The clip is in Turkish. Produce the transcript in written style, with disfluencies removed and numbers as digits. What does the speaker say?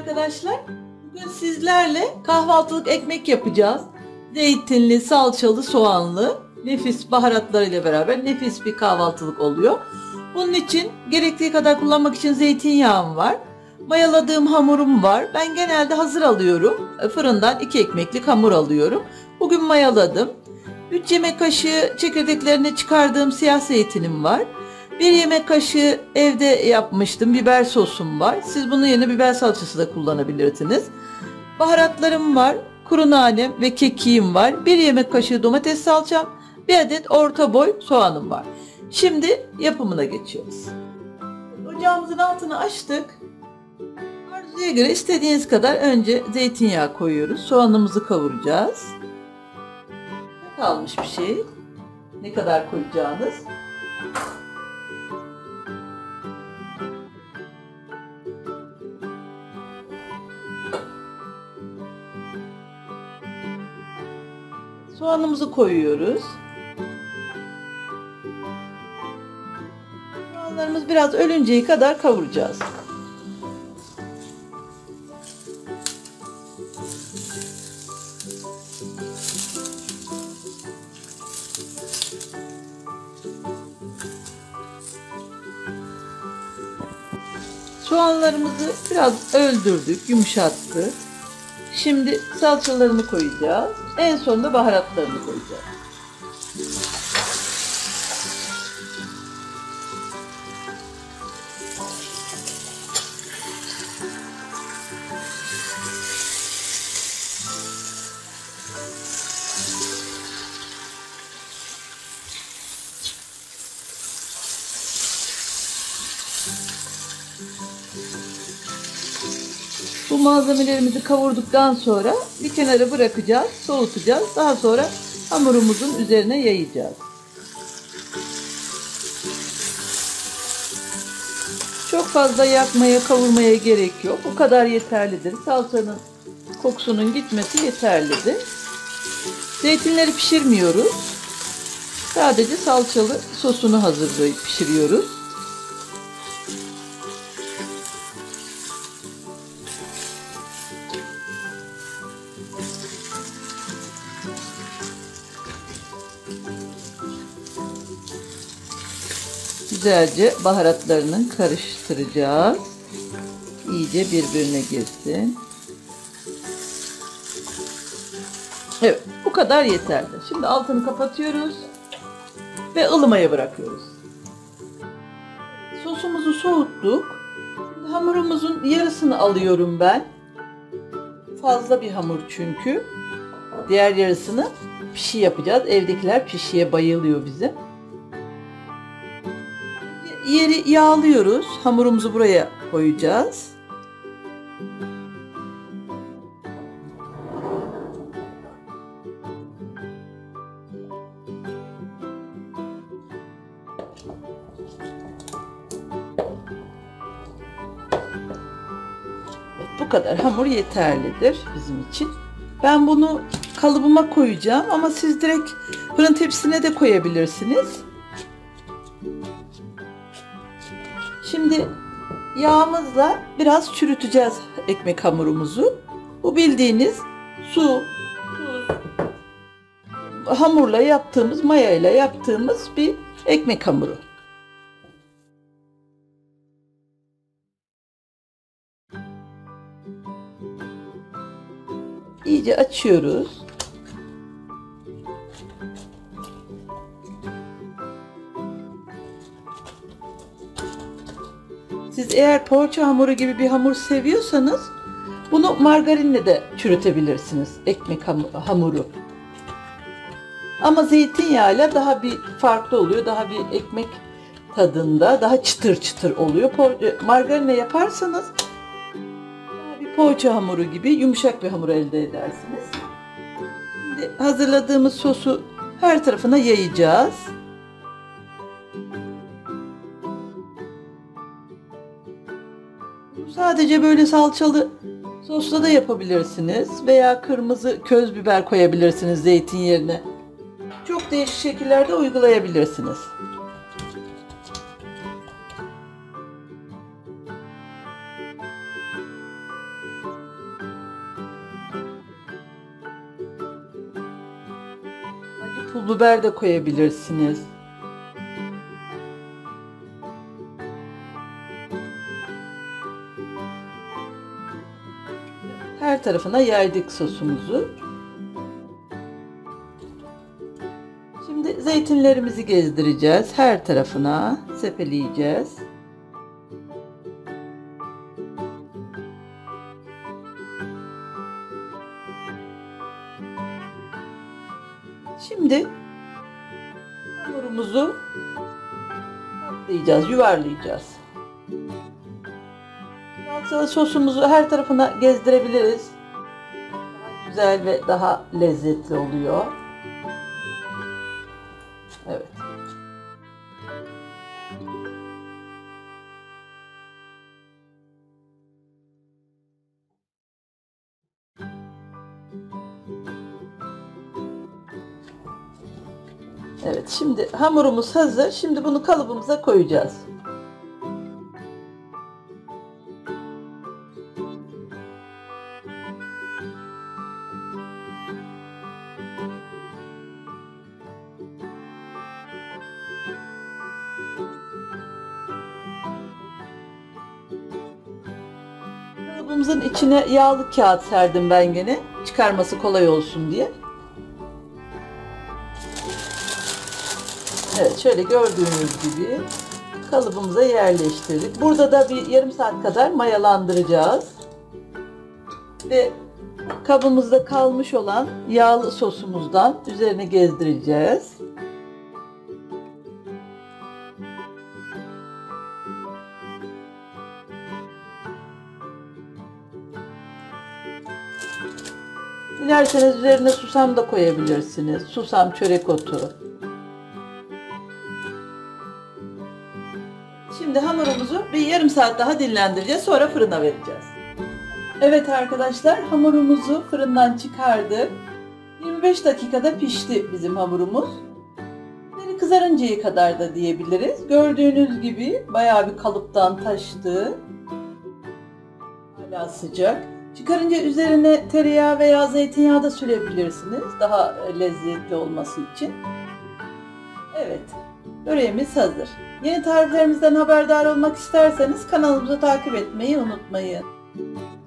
arkadaşlar. Bugün sizlerle kahvaltılık ekmek yapacağız. Zeytinli, salçalı, soğanlı, nefis baharatlarıyla beraber nefis bir kahvaltılık oluyor. Bunun için gerektiği kadar kullanmak için zeytinyağım var. Mayaladığım hamurum var. Ben genelde hazır alıyorum. Fırından 2 ekmeklik hamur alıyorum. Bugün mayaladım. 3 yemek kaşığı çekirdeklerini çıkardığım siyah zeytinim var. 1 yemek kaşığı evde yapmıştım biber sosum var. Siz bunun yerine biber salçası da kullanabilirsiniz. Baharatlarım var. Kuru nanem ve kekiğim var. 1 yemek kaşığı domates salçam. 1 adet orta boy soğanım var. Şimdi yapımına geçiyoruz. Ocağımızın altını açtık. Arzuya göre istediğiniz kadar önce zeytinyağı koyuyoruz. Soğanımızı kavuracağız. Ne kalmış bir şey? Ne kadar koyacağınız? Soğanımızı koyuyoruz. Soğanlarımız biraz ölünceye kadar kavuracağız. Soğanlarımızı biraz öldürdük, yumuşattık. Şimdi salçalarını koyacağız. En sonunda baharatlarını koyacağız. Bu malzemelerimizi kavurduktan sonra bir kenara bırakacağız, soğutacağız. Daha sonra hamurumuzun üzerine yayacağız. Çok fazla yakmaya, kavurmaya gerek yok. Bu kadar yeterlidir. Salçanın kokusunun gitmesi yeterlidir. Zeytinleri pişirmiyoruz. Sadece salçalı sosunu hazırlayıp pişiriyoruz. Güzelce baharatlarını karıştıracağız. İyice birbirine girsin. Evet, bu kadar yeterli. Şimdi altını kapatıyoruz ve ılımaya bırakıyoruz. Sosumuzu soğuttuk. Şimdi hamurumuzun yarısını alıyorum ben. Fazla bir hamur çünkü. Diğer yarısını pişi yapacağız. Evdekiler pişiye bayılıyor bizim. Yeri yağlıyoruz. Hamurumuzu buraya koyacağız. Bu kadar hamur yeterlidir bizim için. Ben bunu kalıbıma koyacağım ama siz direkt fırın tepsisine de koyabilirsiniz. Şimdi yağımızla biraz çürüteceğiz ekmek hamurumuzu. Bu bildiğiniz su, tuz, hamurla yaptığımız, mayayla yaptığımız bir ekmek hamuru. İyice açıyoruz. Siz eğer poğaça hamuru gibi bir hamur seviyorsanız bunu margarinle de çürütebilirsiniz ekmek hamuru. Ama zeytinyağıyla daha bir farklı oluyor. Daha bir ekmek tadında, daha çıtır çıtır oluyor. Margarinle yaparsanız daha bir poğaça hamuru gibi yumuşak bir hamur elde edersiniz. Şimdi hazırladığımız sosu her tarafına yayacağız. Sadece böyle salçalı sosla da yapabilirsiniz veya kırmızı köz biber koyabilirsiniz zeytin yerine. Çok değişik şekillerde uygulayabilirsiniz. Pul biber de koyabilirsiniz. Her tarafına yaydık sosumuzu. Şimdi zeytinlerimizi gezdireceğiz. Her tarafına sepeleyeceğiz. Şimdi hamurumuzu katlayacağız, yuvarlayacağız. Salçalı sosumuzu her tarafına gezdirebiliriz. Daha güzel ve daha lezzetli oluyor. Evet. Evet, şimdi hamurumuz hazır. Şimdi bunu kalıbımıza koyacağız. Kalıbımızın içine yağlı kağıt serdim ben gene. Çıkarması kolay olsun diye. Evet, şöyle gördüğünüz gibi kalıbımıza yerleştirdik. Burada da bir yarım saat kadar mayalandıracağız. Ve kabımızda kalmış olan yağlı sosumuzdan üzerine gezdireceğiz. Dilerseniz üzerine susam da koyabilirsiniz. Susam, çörek otu. Şimdi hamurumuzu bir yarım saat daha dinlendireceğiz. Sonra fırına vereceğiz. Evet arkadaşlar, hamurumuzu fırından çıkardık. 25 dakikada pişti bizim hamurumuz. Deri kızarıncaya kadar da diyebiliriz. Gördüğünüz gibi bayağı bir kalıptan taştı. Hala sıcak. Çıkarınca üzerine tereyağı veya zeytinyağı da sürebilirsiniz. Daha lezzetli olması için. Evet. Böreğimiz hazır. Yeni tariflerimizden haberdar olmak isterseniz kanalımızı takip etmeyi unutmayın.